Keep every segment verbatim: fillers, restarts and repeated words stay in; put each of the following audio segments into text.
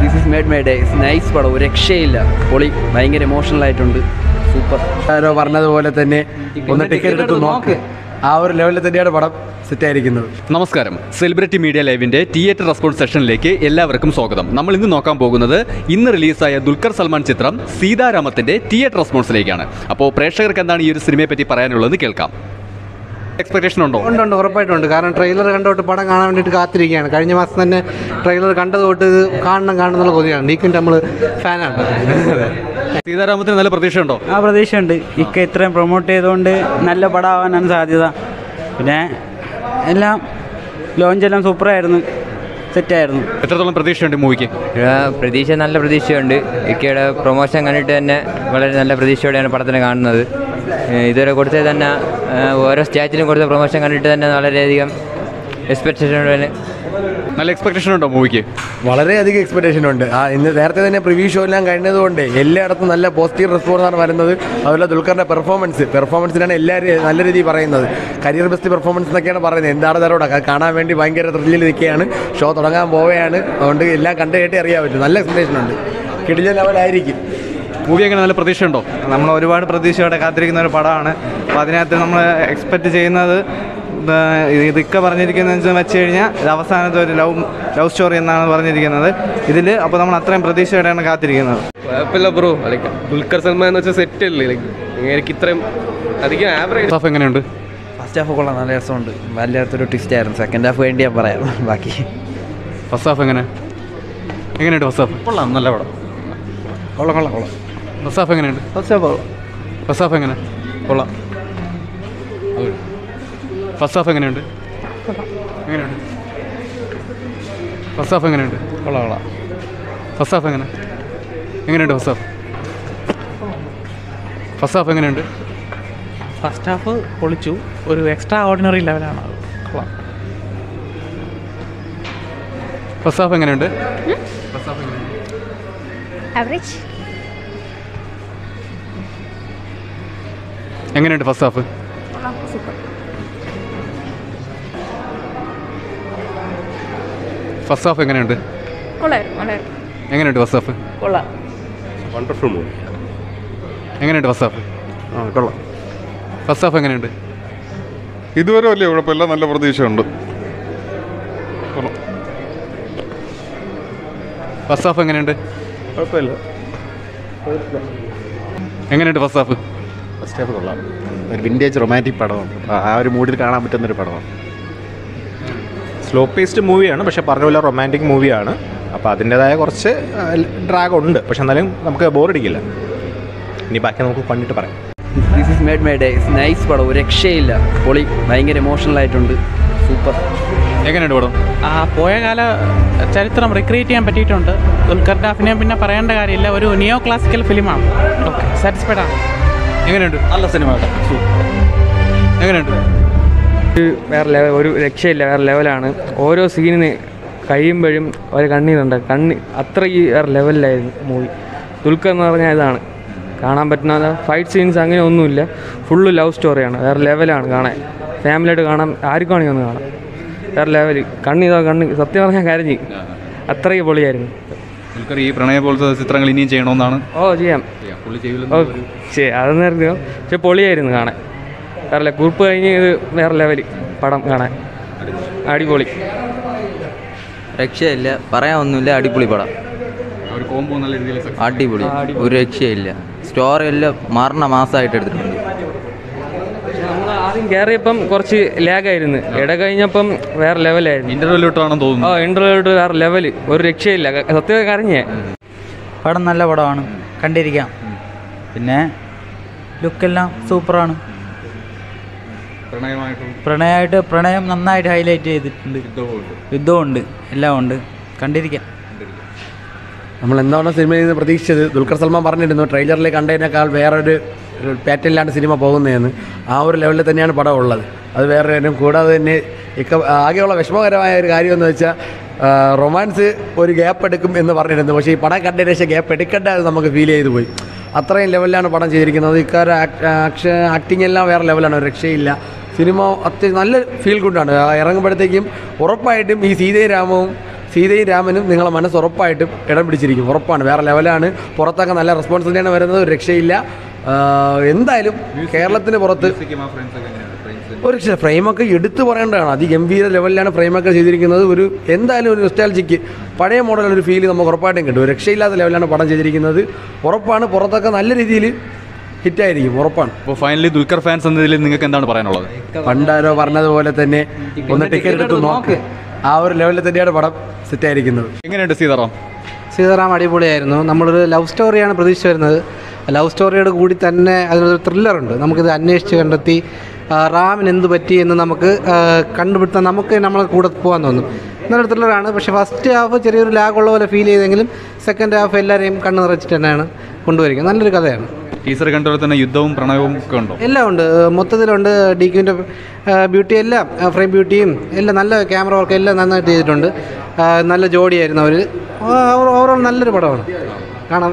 This is made my day. It's nice but over exhale. Poli, bhayangara emotional light on it. Super. Aro varnadu pole thane one ticket eduthu nok. Aa or level il thaneyanu padam set aayirikkunnu. Namaskaram. Celebrity Media Live inde theater response section like ellavarkkum swagatham. Nammal innu nokkan pogunnathu innu release aaya Dulquer Salmaan Chitram Seetharamatinte theater response lekana. Appo prekshakarkku endana ee oru cinema petti parayanullathu kelkam. Expectation on the trailer and out to Padanga Katri and Karinamas trailer Kanda to Khan and Gandalgo, Nick and Tamil fan. Sitharam Pradesh. Pradesh, Iketram promoted on the Nalla Padavan and Sadiza. Ella Longelam Supra Satire. Petrolam Pradesh and Muki. Pradesh and Nalla Pradesh and Ikeda promotion and Nalla Pradesh and Padanagana. Either a good than a statue or the promotion and return and all the expectation. Expectation on the movie. Valare, the expectation on the other than a preview show and kind of one day. Ella Nala positive response on another. Avila Dulquer performance, performance in an Ellery Parana. Career best performance in the Canabara and Dara Rodakana went to Banker really can, shot Ranga Boy and on the Ella country area with an expectation on it. Kitchen level Iriki. Movie again, another Pradesh. Namma orivada Pradesh or a Kathirin or Padana. Padina, Namma expect another the Kabarnik and Machiria, Lavasana, the love story and another. Idile, Apamanatram Pradesh and Kathirin. Pillar bro, like Dulquer Salmaan, which is a till like Kitram. I think average. First half of Colonel Sound, Valia through to Stern, second half of India, Baki. First half again. Again it was up. Polam, the level. Hola, hola, hola. What's up, Hangin? What's up, what's up, Hangin? Hola. What's up, Hangin? What's up, Hangin? Hola, hola. What's up, Hangin? Hangin, what's up? What's up, Hangin? First half, Polichu, or extraordinary level. What's up, Hangin? What's up, average. How did first half? Super. First half, how did it? How did first half? Wonderful movie. How did first half? First half, how did it? This is a good place. First half, how did it? How did it was up? First half of a vintage romantic pattern. I have removed the slow paced movie, but a particular romantic movie. A path in the drag on the board. This is made my day. It's nice, but over exhale. Poli, buying an emotional light on the super. What do you think? I think it's recreating a petite. Dulquer film is a neo-classical film. Okay, satisfied. How do you think? All the cinema. How do you think? It's a extra level. Every scene is a level. It's a level movie. Dulquer is a fight scenes. It's full love story. It's a level. Family is level, Kandi or Gandhi, Satya Harji. A three Boliarian. You can eat Pranabol, the Citrangini chain on the. Oh, Jim. Say, I don't know. Chipolier in Ghana. There are like Purpa, there are level, Padam Ghana. Adipoli. Rexella, Parayanula, Adipolipada. Adipoli, Urexella. Store Ella, Marna Massa. Garipum, Corsi, Laga in Edagainapum, where level at Interlude on the Interlude are level, or Rexel, Satya Garnier. Pardon the Lavadon, Candiriga. Lucilla, Supran Pranayat, Pranayam, night highlighted with Dond, Lound, Candiriga. Amanda Simon is a prediction, Dulquer Salmaan Barnett in the trailer like Andina Cal, where Patel and cinema Pogan, our level at the Nian Padaola. As where Kuda, Agiola Veshma, Gario, romance, or gap in the Varnett and the Washi, Panaka, a gap, Peticat as among a village. Athra level and Panajirikan, acting in Lava level and Rexilla. Cinema feel good. I remember the game, Oropa item is either among. സീതയും രാമനും നിങ്ങളുടെ മനസ്സ് ഉറപ്പായിട്ടും ഇടം പിടിച്ചിരിക്കും, ഉറപ്പാണ്. വേറെ ലെവലാണ്, പുറത്തൊക്കെ നല്ല റെസ്പോൺസ് തന്നെയാണ് വരുന്നത്, ഒരു രക്ഷയില്ല. എന്തായാലും കേരളത്തിന് പുറത്ത് ഒരു പക്ഷേ ഫ്രെയിമൊക്കെ എടുത്തു പറയേണ്ടതാണ്, അതിഗംഭീര ലെവലിലാണ് ഫ്രെയിമൊക്കെ ചെയ്തിരിക്കുന്നത്. ഒരു എന്തായാലും ഒരു നൊസ്റ്റാൾജിക്ക് പഴയ മോഡൽ ഒരു ഫീൽ നമുക്ക് ഉറപ്പായിട്ടും കിട്ടും. രക്ഷയില്ലാത്ത ലെവലിലാണ് പടം ചെയ്തിരിക്കുന്നത്, ഉറപ്പാണ്. പുറത്തൊക്കെ നല്ല രീതിയിൽ ഹിറ്റായിരിക്കും, ഉറപ്പാണ്. അപ്പോൾ ഫൈനലി ദുൽഖർ ഫാൻസ് എന്നതിൽ നിങ്ങൾക്ക് എന്താണ് പറയാനുള്ളത്? പണ്ടാരോ പറഞ്ഞതുപോലെ തന്നെ ഒന്ന് ടിക്കറ്റ് എടുത്ത് നോക്ക്, ആ ഒരു ലെവലിൽ തന്നെയാണ് പടം സെറ്റായിരിക്കുന്നത്. എങ്ങനെയുണ്ട് സീതാറാം? സീതാറാം അടിപൊളിയായിരുന്നു. നമ്മളൊരു ലവ് സ്റ്റോറിയാണ് പ്രതീക്ഷിച്ച് വരുന്നത്, ലവ് സ്റ്റോറിയോട് കൂടി തന്നെ അതിനൊരു ത്രില്ലറുണ്ട്. നമുക്കിത് അന്വേഷിച്ച് കണ്ടെത്തി റാമിന് എന്ത് പറ്റി എന്ന് നമുക്ക് കണ്ടുപിടുത്താൻ നമുക്ക് നമ്മളെ കൂടെ പോകാൻ തോന്നും, എന്നൊരു ത്രില്ലറാണ്. പക്ഷേ ഫസ്റ്റ് ഹാഫ് ചെറിയൊരു ലാഗുള്ള പോലെ ഫീൽ ചെയ്തെങ്കിലും സെക്കൻഡ് ഹാഫ് എല്ലാവരെയും കണ്ണു നിറച്ചിട്ട് തന്നെയാണ് കൊണ്ടുവരിക. നല്ലൊരു കഥയാണ്. ടീച്ചർ കണ്ടപോലെ തന്നെ യുദ്ധവും പ്രണയവും ഒക്കെ ഉണ്ടോ? എല്ലാം ഉണ്ട്, മൊത്തത്തിലുണ്ട്. ഡി ക്യൂവിൻ്റെ ബ്യൂട്ടി എല്ലാം, ഫ്രെയിം ബ്യൂട്ടിയും എല്ലാം, നല്ല ക്യാമറ വർക്ക് എല്ലാം നന്നായിട്ട് ചെയ്തിട്ടുണ്ട്. നല്ല ജോഡിയായിരുന്നു അവർ. ഓവറോൾ നല്ലൊരു പടമാണ്, കാണാം,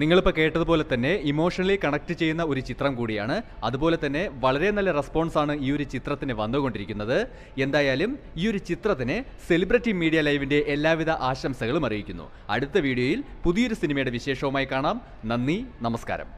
നിങ്ങളിപ്പോൾ കേട്ടതുപോലെ തന്നെ ഇമോഷണലി കണക്ട് ചെയ്യുന്ന ഒരു ചിത്രം കൂടിയാണ്. അതുപോലെ തന്നെ വളരെ നല്ല റെസ്പോൺസാണ് ഈ ഒരു ചിത്രത്തിന് വന്നുകൊണ്ടിരിക്കുന്നത്. എന്തായാലും ഈ ഒരു ചിത്രത്തിന് സെലിബ്രിറ്റി മീഡിയ ലൈവിൻ്റെ എല്ലാവിധ ആശംസകളും അറിയിക്കുന്നു. അടുത്ത വീഡിയോയിൽ പുതിയൊരു സിനിമയുടെ വിശേഷവുമായി കാണാം. നന്ദി, നമസ്കാരം.